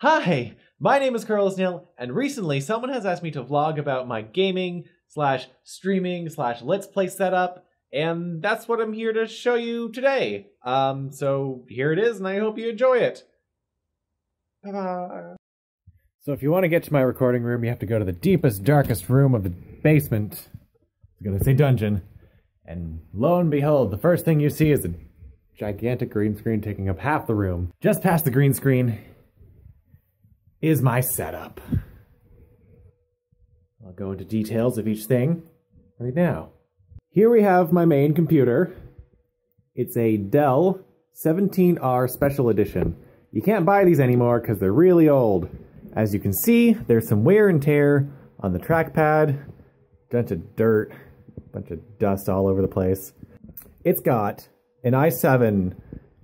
Hi, my name is Carl the Snail, and recently someone has asked me to vlog about my gaming / streaming / let's play setup, and that's what I'm here to show you today. So here it is, and I hope you enjoy it. Bye-bye. So if you want to get to my recording room, you have to go to the deepest, darkest room of the basement. I was going to say dungeon. And lo and behold, the first thing you see is a gigantic green screen taking up half the room. Just past the green screen is my setup. I'll go into details of each thing right now. Here we have my main computer. It's a Dell 17R Special Edition. You can't buy these anymore because they're really old. As you can see, there's some wear and tear on the trackpad. Bunch of dirt, bunch of dust all over the place. It's got an i7,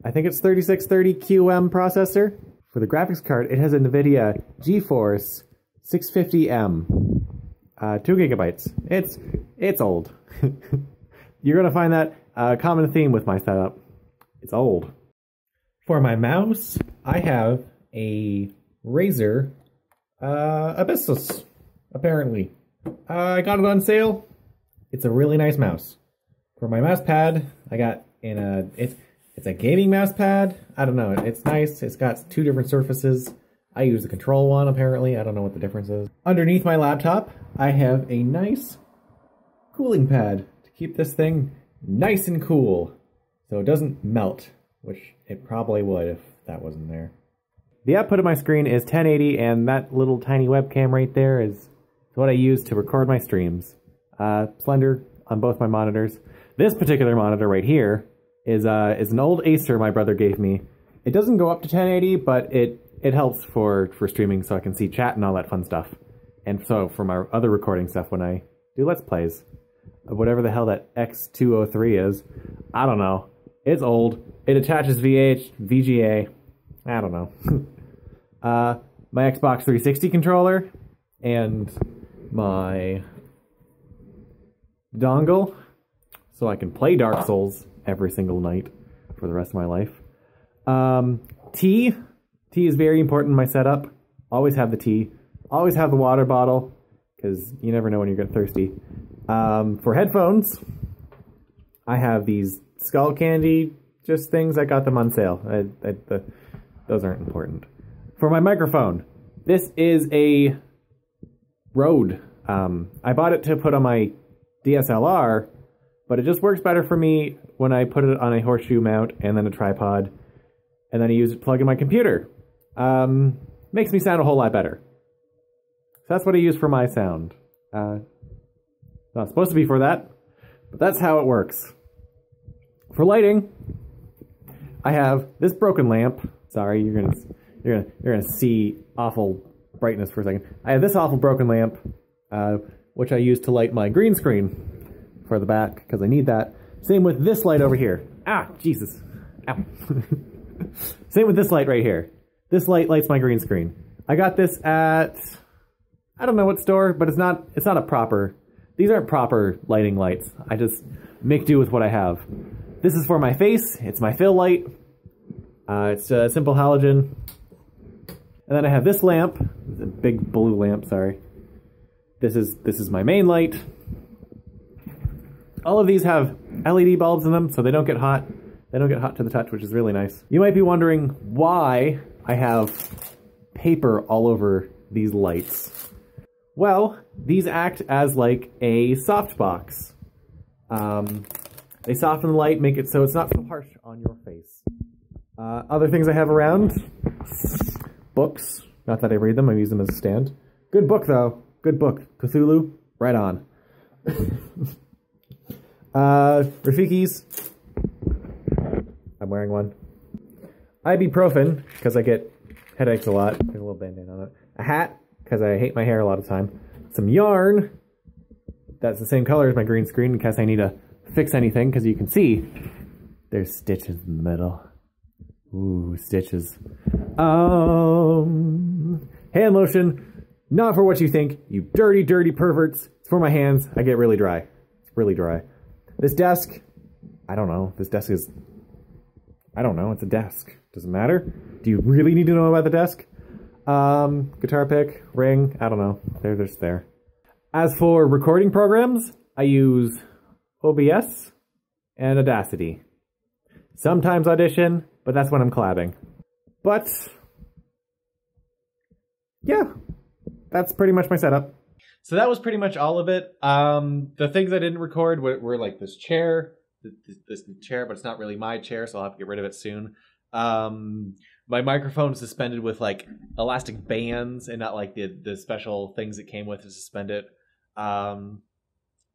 I think it's 3630QM processor. For the graphics card, it has an NVIDIA GeForce 650M, 2 gigabytes. It's old. You're gonna find that a common theme with my setup. It's old. For my mouse, I have a Razer Abyssus, apparently. I got it on sale. It's a really nice mouse. For my mouse pad, I got it's a gaming mouse pad. I don't know. It's nice. It's got 2 different surfaces. I use the control one, apparently. I don't know what the difference is. Underneath my laptop, I have a nice cooling pad to keep this thing nice and cool so it doesn't melt, which it probably would if that wasn't there. The output of my screen is 1080, and that little tiny webcam right there is what I use to record my streams. Slender on both my monitors. This particular monitor right here is an old Acer my brother gave me. It doesn't go up to 1080, but it helps for streaming, so I can see chat and all that fun stuff. And so for my other recording stuff, when I do Let's Plays, whatever the hell that X203 is, I don't know. It's old. It attaches VGA. I don't know. My Xbox 360 controller and my dongle, so I can play Dark Souls every single night for the rest of my life. Tea is very important in my setup. Always have the tea. Always have the water bottle, because you never know when you're going to get thirsty. For headphones, I have these Skullcandy things. I got them on sale. Those aren't important. For my microphone, this is a Rode. I bought it to put on my DSLR, but it just works better for me when I put it on a horseshoe mount and then a tripod, and then I use it to plug in my computer. Makes me sound a whole lot better. So that's what I use for my sound. Not supposed to be for that, but that's how it works. For lighting, I have this broken lamp. Sorry, you're gonna see awful brightness for a second. I have this awful broken lamp, which I use to light my green screen for the back, because I need that. Same with this light over here. Ah, Jesus. Ow. Same with this light right here. This light lights my green screen. I got this at, I don't know what store, but it's not a proper, these aren't proper lighting lights. I just make do with what I have. This is for my face. It's my fill light. It's a simple halogen. And then I have this lamp, the big blue lamp, sorry. This is my main light. All of these have LED bulbs in them, so they don't get hot. They don't get hot to the touch, which is really nice. You might be wondering why I have paper all over these lights. Well, these act as like a softbox. They soften the light, make it so it's not so harsh on your face. Other things I have around, books. Not that I read them, I use them as a stand. Good book, though. Good book. Cthulhu, right on. Rafiki's. I'm wearing one. Ibuprofen, because I get headaches a lot. Put a little band-aid on it. A hat, because I hate my hair a lot of the time. Some yarn. That's the same color as my green screen, in case I need to fix anything, because you can see there's stitches in the middle. Ooh, stitches. Hand lotion. Not for what you think, you dirty, dirty perverts. It's for my hands. I get really dry. It's really dry. This desk, I don't know. This desk is, I don't know. It's a desk. Doesn't matter. Do you really need to know about the desk? Guitar pick, ring, I don't know. They're just there. As for recording programs, I use OBS and Audacity. Sometimes Audition, but that's when I'm collabing. But yeah, that's pretty much my setup. So that was pretty much all of it. The things I didn't record were like this chair, this chair, but it's not really my chair, so I'll have to get rid of it soon. My microphone is suspended with like elastic bands and not like the special things it came with to suspend it.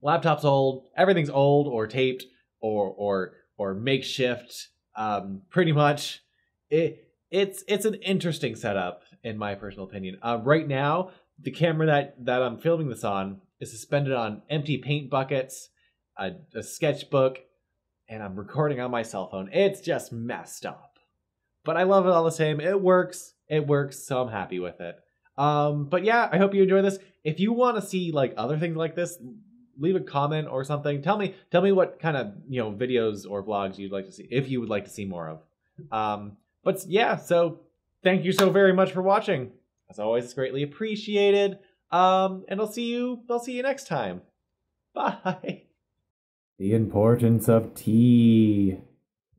Laptop's old, everything's old or taped or makeshift. Pretty much, it's an interesting setup in my personal opinion. Right now, the camera that I'm filming this on is suspended on empty paint buckets, a sketchbook, and I'm recording on my cell phone. It's just messed up. But I love it all the same. It works, so I'm happy with it. But yeah, I hope you enjoy this. If you want to see like other things like this, leave a comment or something. Tell me what kind of, you know, videos or vlogs you'd like to see, if you would like to see more of. But yeah, so thank you so very much for watching. As always, it's greatly appreciated. And I'll see you next time. Bye. The importance of tea.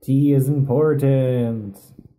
Tea is important.